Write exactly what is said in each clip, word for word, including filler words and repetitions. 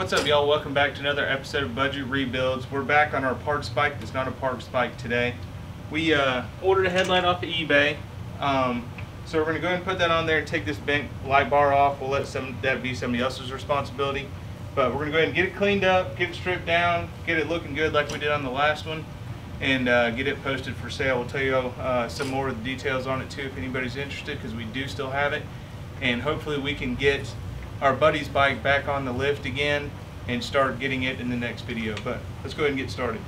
What's up, y'all? Welcome back to another episode of Budget Rebuilds. We're back on our parts bike. It's not a parts bike today. We uh, ordered a headlight off of eBay. Um, so we're going to go ahead and put that on there and take this bent light bar off. We'll let some that be somebody else's responsibility. But we're going to go ahead and get it cleaned up, get it stripped down, get it looking good like we did on the last one, and uh, get it posted for sale. We'll tell you uh, some more of the details on it too if anybody's interested, because we do still have it. And hopefully we can get our buddy's bike back on the lift again and start getting it in the next video. But let's go ahead and get started.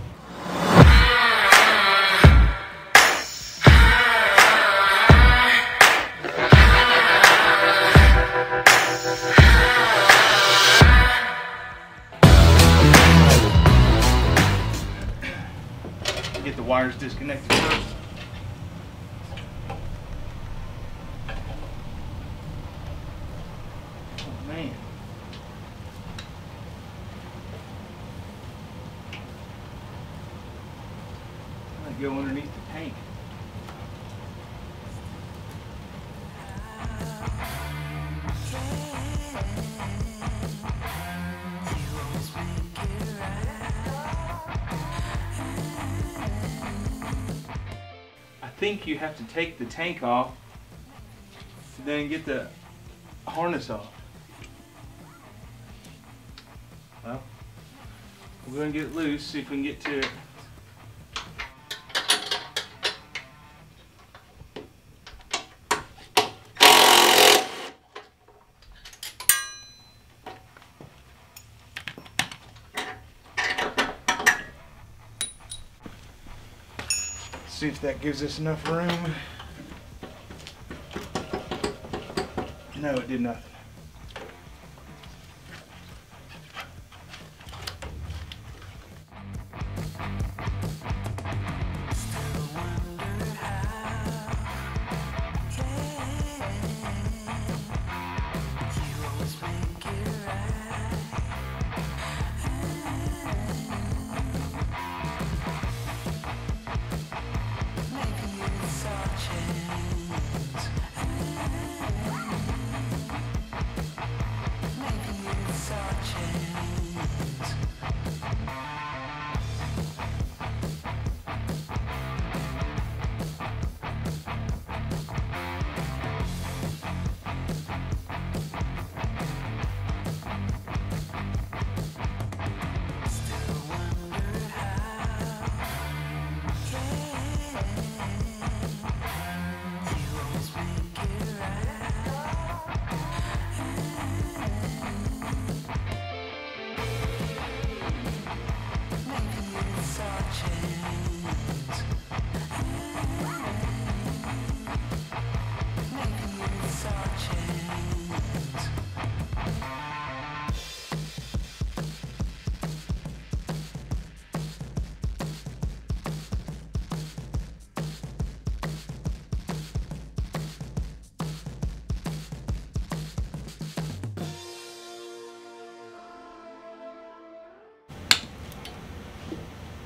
Get the wires disconnected first. Man. I'm gonna go underneath the tank. I think you have to take the tank off and then get the harness off. Well, we're going to get it loose, see if we can get to it. See if that gives us enough room. No, it did nothing.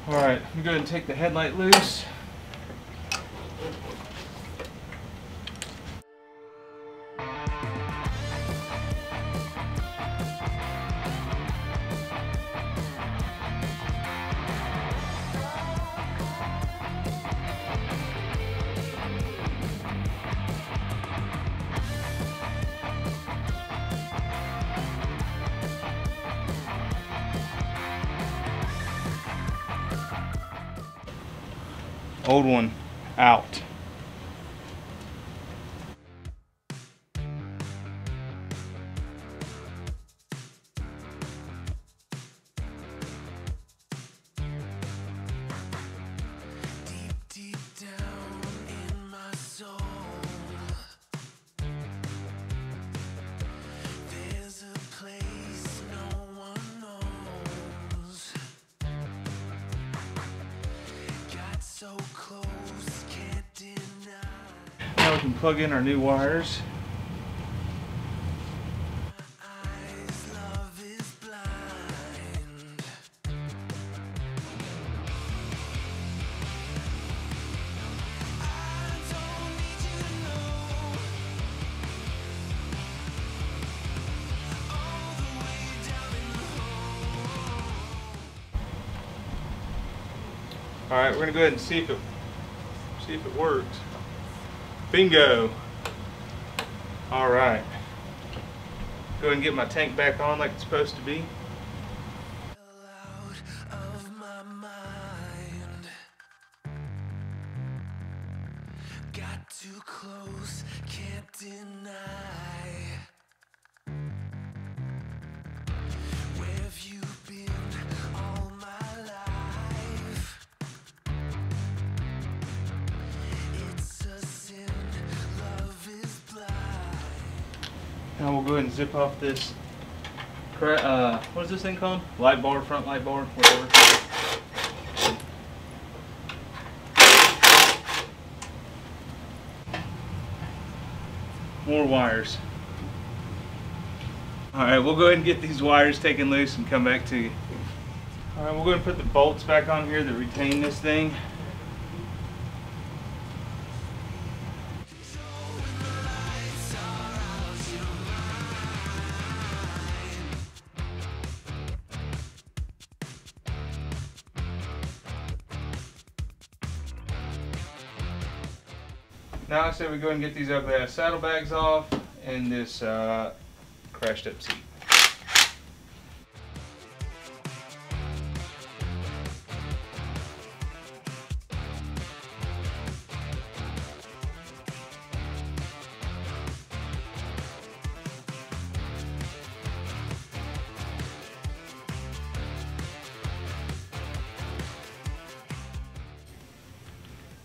Alright, I'm going to take the headlight loose. Old one out. Now we can plug in our new wires. All right, we're gonna go ahead and see if it see if it works. Bingo. All right. Go ahead and get my tank back on like it's supposed to be. Got too close, can't deny. Where have you been all my life? It's a sin, love is blind. Now we'll go ahead and zip off this, uh, what is this thing called? Light bar, front light bar, whatever. More wires. Alright, we'll go ahead and get these wires taken loose and come back to you. Alright, we'll go ahead and put the bolts back on here that retain this thing. Now I say we go ahead and get these ugly ass saddlebags off and this uh, crashed up seat.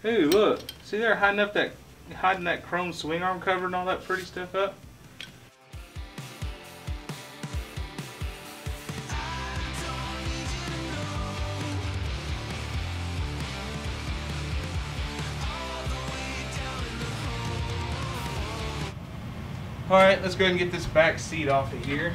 Hey, look, see there, hiding up that hiding that chrome swing arm cover and all that pretty stuff up. Alright, let's go ahead and get this back seat off of here.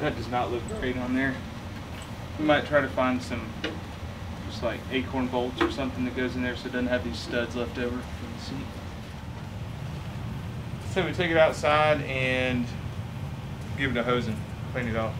That does not look great on there. We might try to find some just like acorn bolts or something that goes in there so it doesn't have these studs left over from the seat. So we take it outside and give it a hosing, clean it off.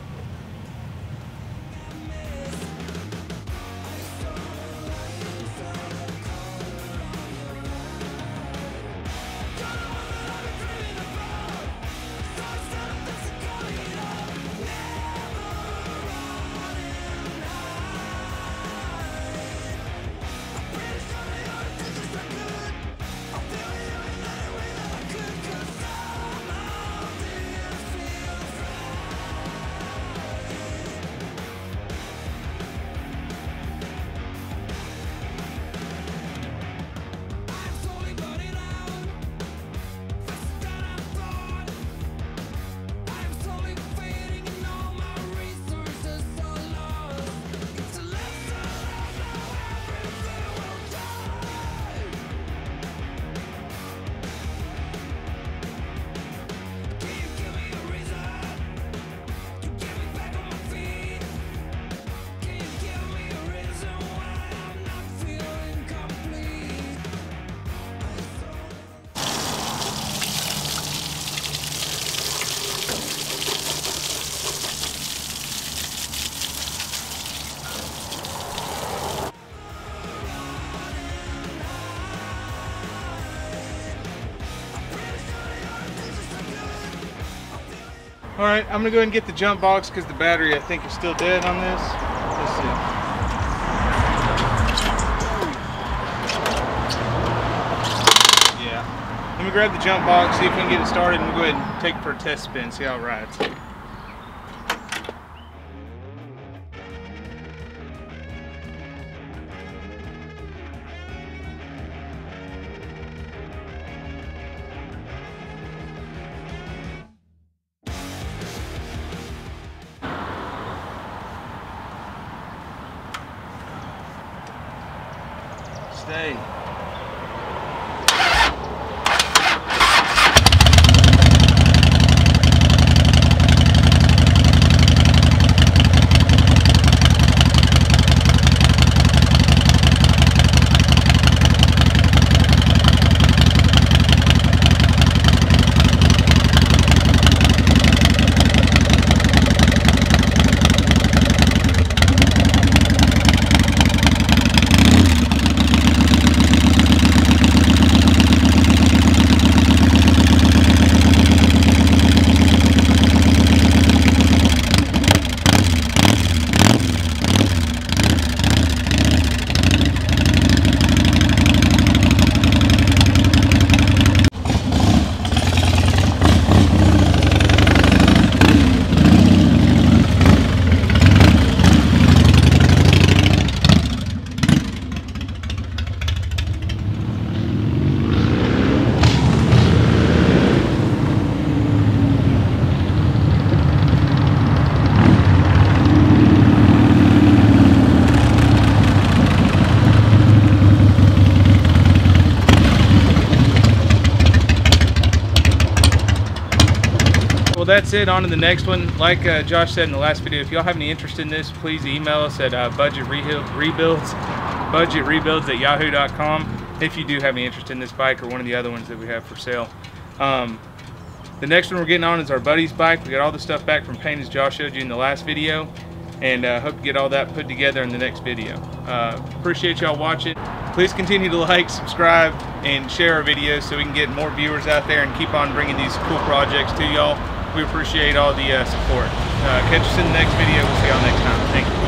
Alright, I'm going to go ahead and get the jump box because the battery I think is still dead on this. Let's see. Yeah. Let me grab the jump box, see if we can get it started, and we'll go ahead and take it for a test spin, see how it rides. next day. Well, that's it. On to the next one. Like uh, Josh said in the last video, if y'all have any interest in this, please email us at uh, budget rebuilds budget rebuilds at yahoo dot com if you do have any interest in this bike or one of the other ones that we have for sale. Um, the next one we're getting on is our buddy's bike. We got all the stuff back from paint as Josh showed you in the last video, and uh, hope to get all that put together in the next video. Uh, appreciate y'all watching. Please continue to like, subscribe, and share our videos so we can get more viewers out there and keep on bringing these cool projects to y'all. We appreciate all the uh, support. Uh, catch us in the next video. We'll see y'all next time. Thank you.